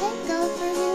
Let's take over you.